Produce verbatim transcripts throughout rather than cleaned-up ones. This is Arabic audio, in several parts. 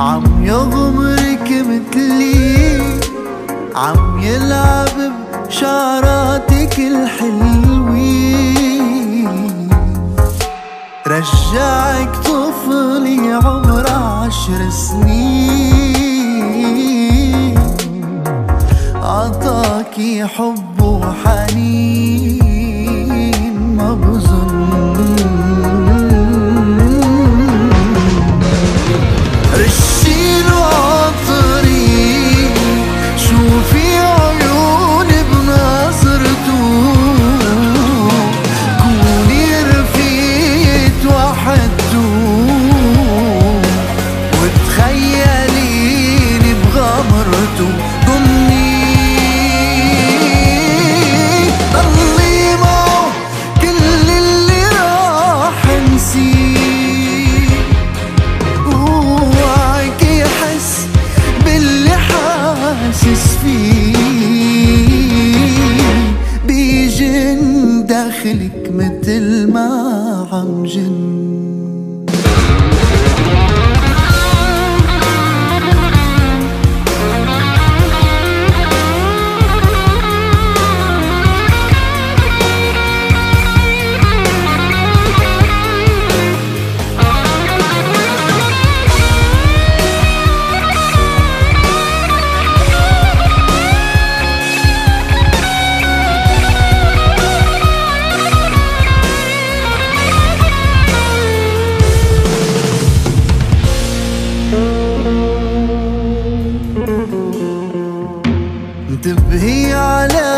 عم يغمرك متلي عم يلعب بشعراتك الحلوين، رجعك طفلي عمر عشر سنين، عطاكي حب وحنين ما بظن. داخلك متل ما عم جن انتبهي على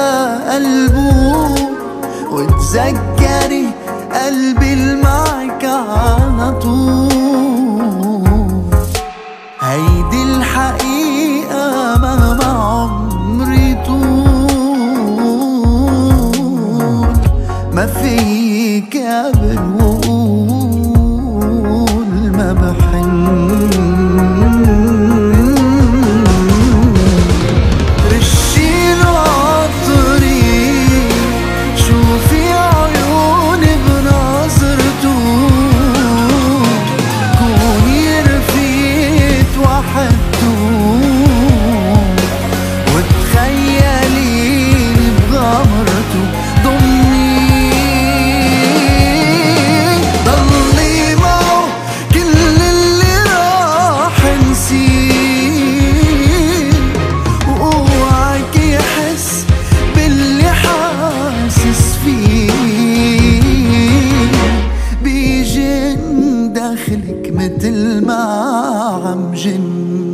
قلبه وتذكري قلبي المعك على طول، هيدي الحقيقة ما عمري طول، ما فيك قبل وقول ما بحن. داخلك متل ما عم جن.